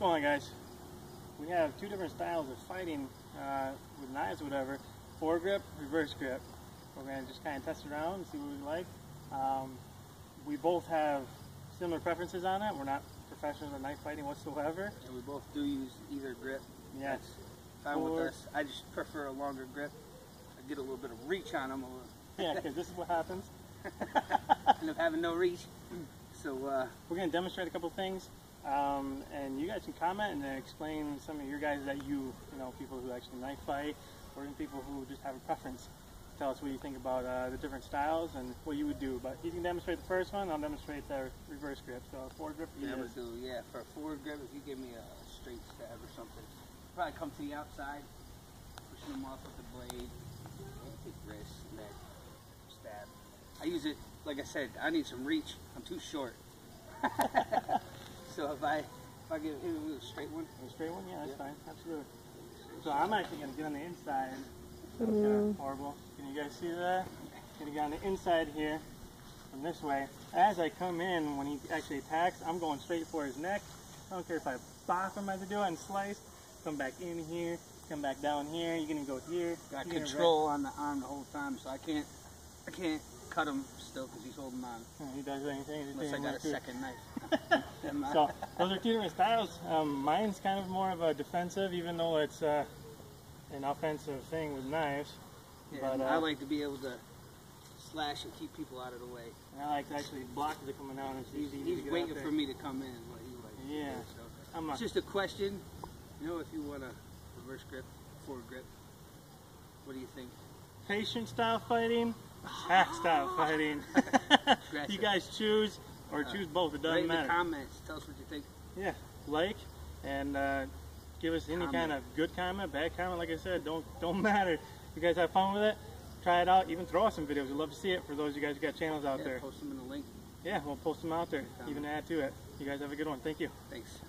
going on, guys? We have two different styles of fighting with knives or whatever. Foregrip, reverse grip. We're going to just kind of test it around and see what we like. We both have similar preferences on that. We're not professionals at knife fighting whatsoever. And we both do use either grip. Yes. That's fine with us. I just prefer a longer grip. I get a little bit of reach on them. Yeah, because this is what happens. I end up having no reach. So we're going to demonstrate a couple things, and you guys can comment and then explain some of your guys that you know, people who actually knife fight, or even people who just have a preference. Tell us what you think about the different styles and what you would do. But he's going to demonstrate the first one. I'll demonstrate the reverse grip. So a forward grip. Yeah, for a forward grip, if you give me a straight stab or something, probably come to the outside, pushing them off with the blade, take wrist, neck, stab. I use it, like I said, I need some reach. I'm too short. So if I get a straight one. A straight one? Yeah, that's fine. Absolutely. So I'm actually going to get on the inside. That's kind of horrible. Can you guys see that? I'm going to get on the inside here from this way. As I come in, when he actually attacks, I'm going straight for his neck. I don't care if I bop him as I do it and slice. Come back in here. Come back down here. You're going to go here. Got control on the arm the whole time, so I can't cut him still because he's holding on. He does anything. Unless I got a second knife. So those are two different styles. Mine's kind of more of a defensive, even though it's an offensive thing with knives. Yeah, but I like to be able to slash and keep people out of the way. And I like to actually block the coming out. It's easy. He's waiting for me to come in. What he likes to do, so. It's just a question. You know, if you want a reverse grip, forward grip, what do you think? Patient style fighting. Stop fighting. You guys choose, or choose both. It doesn't matter. In the comments, tell us what you think. Yeah, like and give us any kind of good comment, bad comment. Like I said, don't matter. You guys have fun with it. Try it out. Even throw us some videos. We'd love to see it. For those of you guys who got channels out there, post them in the link. Yeah, we'll post them out there. Even add to it. You guys have a good one. Thank you. Thanks.